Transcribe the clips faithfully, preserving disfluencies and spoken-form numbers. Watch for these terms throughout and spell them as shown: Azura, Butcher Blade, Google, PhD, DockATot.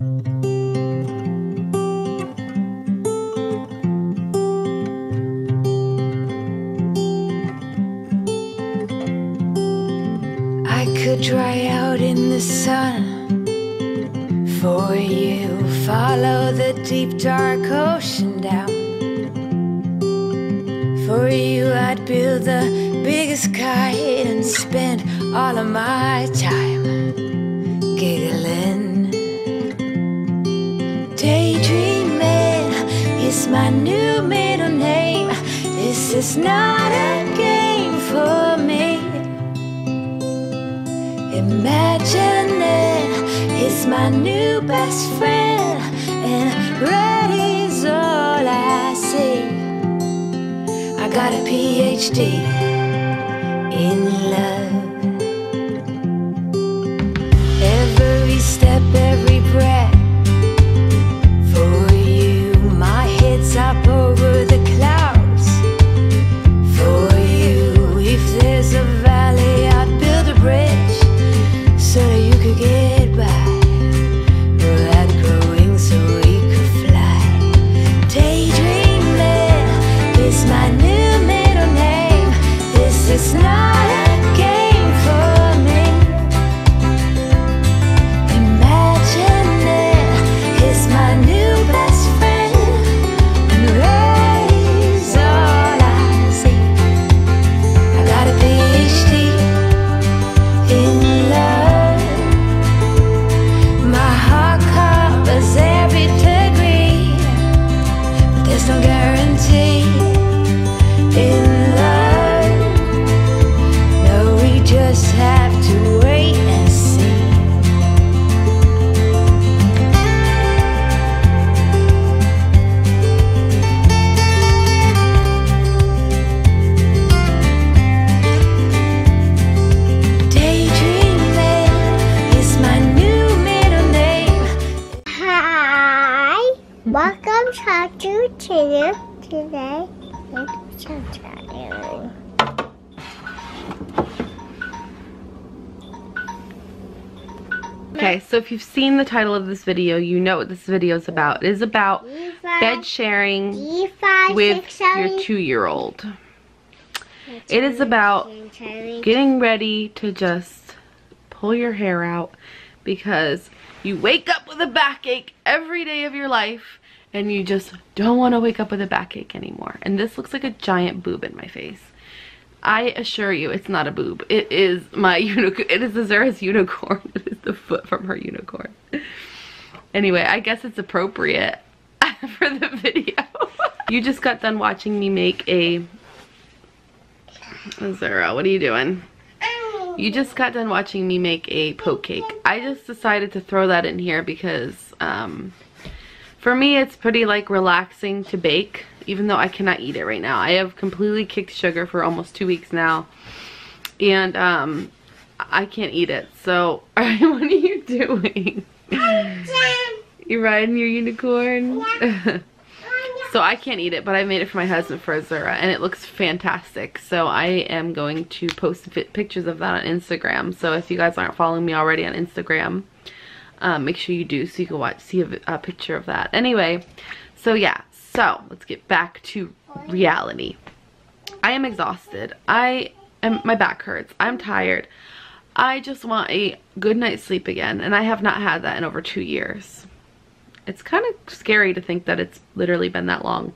I could dry out in the sun for you, follow the deep dark ocean down. For you I'd build the biggest kite and spend all of my time giggling. Daydreaming is my new middle name. This is not a game for me. Imagining is my new best friend, and red is all I see. I got a PhD in love. Every step, every breath, for you my head's up over the clouds. For you, if there's a valley I'd build a bridge so that you could get by. Without growing so we could fly. Daydreaming is my new middle name. This is not a game for me. Imagining is my new best friend, and red is all I see. I got a PhD in love. My heart covers every degree, but there's no guarantee in love. No, we just have to wait and see. Daydreaming is my new middle name. Hi, welcome to our YouTube channel. Today, let's subscribe. Okay, so if you've seen the title of this video, you know what this video is about. It is about bed sharing with your two-year-old. It is about getting ready to just pull your hair out because you wake up with a backache every day of your life and you just don't want to wake up with a backache anymore. And this looks like a giant boob in my face. I assure you it's not a boob. It is my unicorn. It is Azura's unicorn. It is the foot from her unicorn. Anyway, I guess it's appropriate for the video. You just got done watching me make a... Azura, what are you doing? You just got done watching me make a poke cake. I just decided to throw that in here because um, for me it's pretty like relaxing to bake, even though I cannot eat it right now. I have completely kicked sugar for almost two weeks now, and um, I can't eat it. So, what are you doing? You're riding your unicorn? Yeah. So I can't eat it, but I made it for my husband for Azura, and it looks fantastic. So I am going to post pictures of that on Instagram. So if you guys aren't following me already on Instagram, um, make sure you do so you can watch, see a, a picture of that. Anyway, so yeah. So let's get back to reality. I am exhausted. I am, my back hurts. I'm tired. I just want a good night's sleep again, and I have not had that in over two years. It's kind of scary to think that it's literally been that long.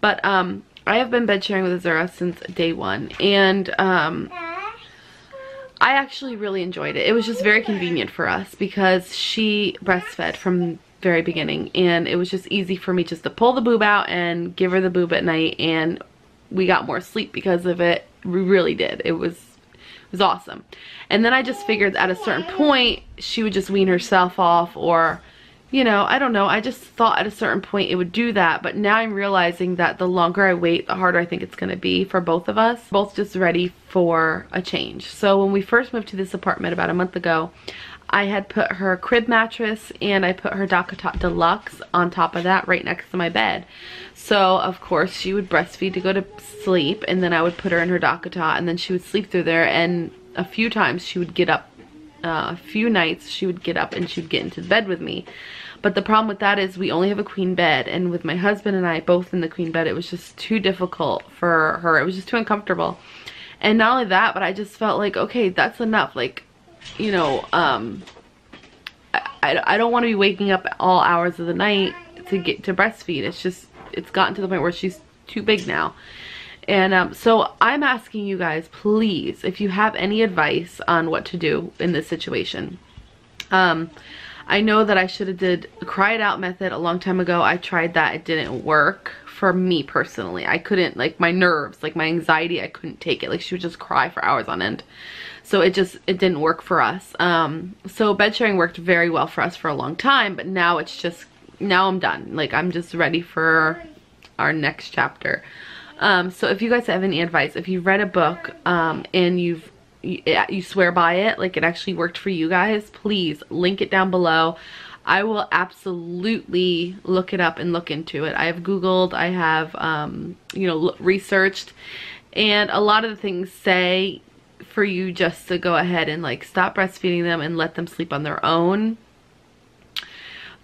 But um, I have been bed sharing with Azura since day one, and um, I actually really enjoyed it. It was just very convenient for us because she breastfed from very beginning, and it was just easy for me just to pull the boob out and give her the boob at night, and we got more sleep because of it. We really did. It was it was awesome. And then I just figured at a certain point she would just wean herself off, or you know, I don't know. I just thought at a certain point it would do that, but now I'm realizing that the longer I wait, the harder I think it's going to be for both of us. We're both just ready for a change. So when we first moved to this apartment about a month ago, I had put her crib mattress and I put her DockATot Deluxe on top of that right next to my bed. So of course she would breastfeed to go to sleep, and then I would put her in her DockATot, and then she would sleep through there, and a few times she would get up uh, a few nights, she would get up and she would get into bed with me. But the problem with that is we only have a queen bed, and with my husband and I both in the queen bed, it was just too difficult for her. It was just too uncomfortable. And not only that, but I just felt like, okay, that's enough. Like, you know, um, I, I don't want to be waking up all hours of the night to get to breastfeed. It's just, it's gotten to the point where she's too big now. And um, so I'm asking you guys, please, if you have any advice on what to do in this situation. Um, I know that I should have did a cry it out method a long time ago. I tried that. It didn't work for me personally. I couldn't, like, my nerves, like my anxiety, I couldn't take it. Like, she would just cry for hours on end. So it just, it didn't work for us. Um, so bed sharing worked very well for us for a long time, but now it's just, now I'm done. Like, I'm just ready for our next chapter. Um, so if you guys have any advice, if you've read a book um, and you've you, you swear by it, like it actually worked for you guys, please link it down below. I will absolutely look it up and look into it. I have Googled, I have, um, you know, researched, and a lot of the things say for you just to go ahead and like stop breastfeeding them and let them sleep on their own.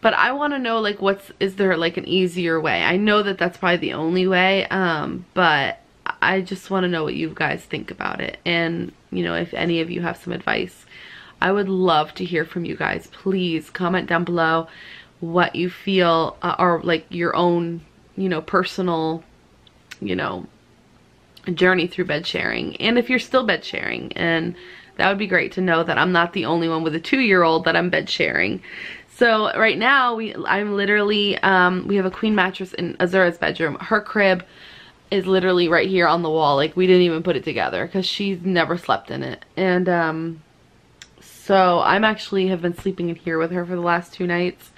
But I want to know, like, what's, is there like an easier way? I know that that's probably the only way, um, but I just want to know what you guys think about it. And, you know, if any of you have some advice, I would love to hear from you guys. Please comment down below what you feel uh, or like your own, you know, personal, you know, journey through bed sharing. And if you're still bed sharing, and that would be great to know that I'm not the only one with a two-year-old that I'm bed sharing. So right now, we I'm literally, um, we have a queen mattress in Azura's bedroom. Her crib is literally right here on the wall. Like, we didn't even put it together because she's never slept in it. And um, so I'm actually have been sleeping in here with her for the last two nights.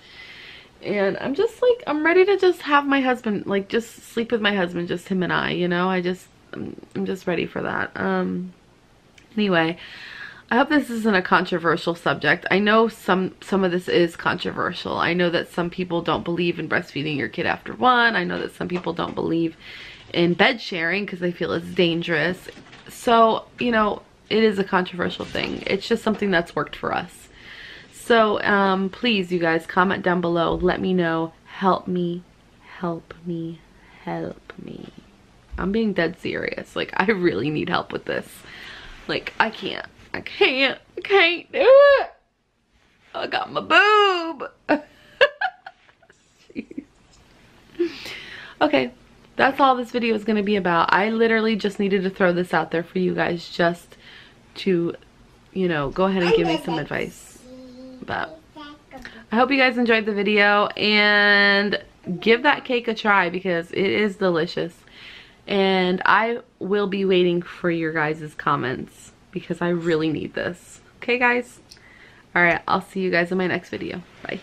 And I'm just like, I'm ready to just have my husband, like just sleep with my husband, just him and I, you know? I just, I'm, I'm just ready for that. Um, anyway. I hope this isn't a controversial subject. I know some some of this is controversial. I know that some people don't believe in breastfeeding your kid after one. I know that some people don't believe in bed sharing because they feel it's dangerous. So, you know, it is a controversial thing. It's just something that's worked for us. So, um, please, you guys, comment down below. Let me know. Help me. Help me. Help me. I'm being dead serious. Like, I really need help with this. Like, I can't. I can't, I can't do it. I got my boob. Jeez. Okay, that's all this video is going to be about. I literally just needed to throw this out there for you guys just to, you know, go ahead and give me some advice. But I hope you guys enjoyed the video, and give that cake a try because it is delicious. And I will be waiting for your guys' comments, because I really need this. Okay, guys? All right, I'll see you guys in my next video. Bye.